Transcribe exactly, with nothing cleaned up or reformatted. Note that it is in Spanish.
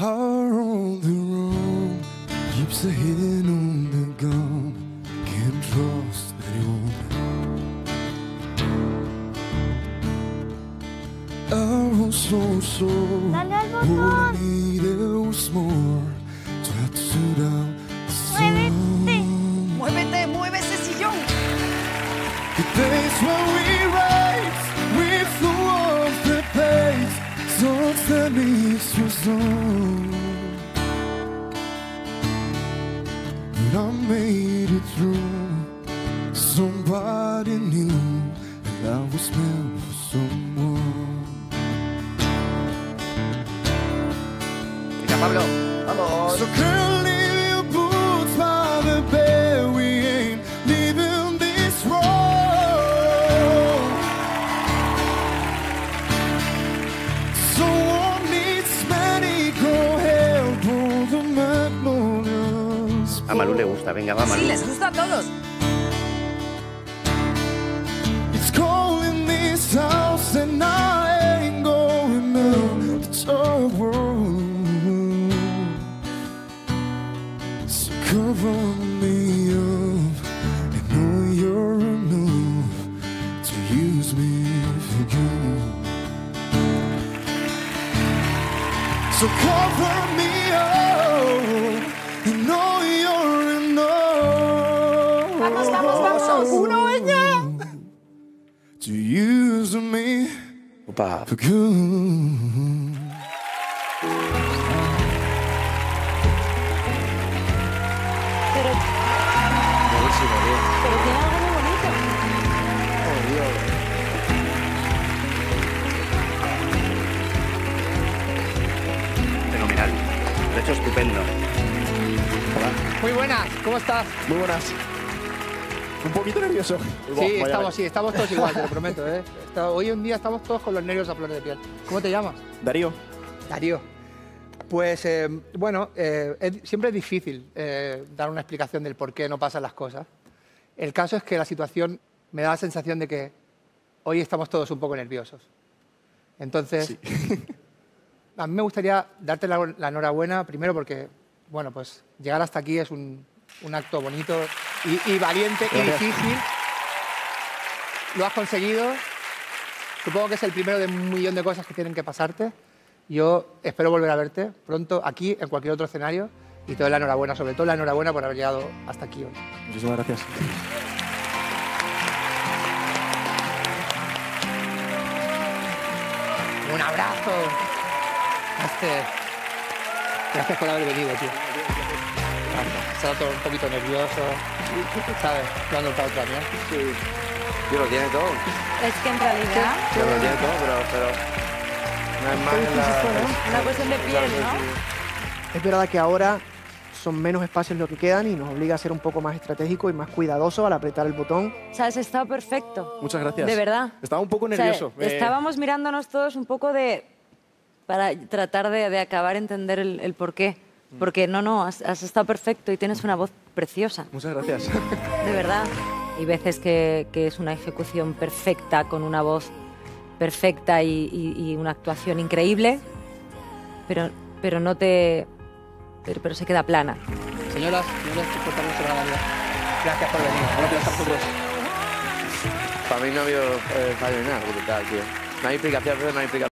heart on the road keeps a hidden on the ground. Can't trust anyone. I was so sore. What I needed was more. Tried to sit down. Muévete, muévete, mueve ese sillón. The days when we rise, we flew off the page. Don't send me so soon. But I made it through. Somebody knew, and I was meant for someone. Mira, Pablo, vamos. So girl, leave your boots by the bed. We ain't leaving this road. Someone needs medical help for the madness. A Malú le gusta, venga, va, Malú. Sí, les gusta a todos. It's cold in this house and I ain't going out. It's our world. Cover me up and know you're enough to use me for good. So cover me up and know you're enough. Vamos, vamos, vamos. Uno es ya. To use me Opa. For good. Pero tiene algo muy bonito. Oh, Dios. Fenomenal. Lo he hecho estupendo. Hola. Muy buenas. ¿Cómo estás? Muy buenas. Un poquito nervioso. Sí, wow, estamos, vaya. sí, estamos todos igual, te lo prometo, ¿eh? Hoy un día estamos todos con los nervios a flor de piel. ¿Cómo te llamas? Darío. Darío. Pues, eh, bueno, eh, es, siempre es difícil eh, dar una explicación del por qué no pasan las cosas. El caso es que la situación me da la sensación de que hoy estamos todos un poco nerviosos. Entonces, sí. A mí me gustaría darte la, la enhorabuena, primero porque, bueno, pues llegar hasta aquí es un, un acto bonito y, y valiente y difícil. Lo has conseguido. Supongo que es el primero de un millón de cosas que tienen que pasarte. Yo espero volver a verte pronto aquí, en cualquier otro escenario, y te doy la enhorabuena, sobre todo la enhorabuena por haber llegado hasta aquí hoy. Muchísimas gracias. Un abrazo. Este... Gracias por haber venido, tío. Gracias. Se ha dado un poquito nervioso, ¿sabes? Lo han notado también. Sí. Yo lo tiene todo. Es que en realidad... Yo lo tiene todo, pero... pero... Una, la... Una cuestión de piel, ¿no? Es verdad que ahora son menos espacios los que quedan y nos obliga a ser un poco más estratégico y más cuidadoso al apretar el botón. O sea, has estado perfecto. Muchas gracias. De verdad. Estaba un poco nervioso. O sea, eh... Estábamos mirándonos todos un poco de... para tratar de, de acabar, entender el, el porqué. Porque no, no, has, has estado perfecto y tienes una voz preciosa. Muchas gracias. De verdad. Hay veces que, que es una ejecución perfecta con una voz... perfecta y, y, y una actuación increíble, pero, pero no te... Pero, pero se queda plana. Señoras, señores, que importa mucho la vida. Gracias por venir. Gracias a vosotros. Para mí no ha habido eh, fallo ni nada brutal, tío. No hay explicación, pero no hay explicación.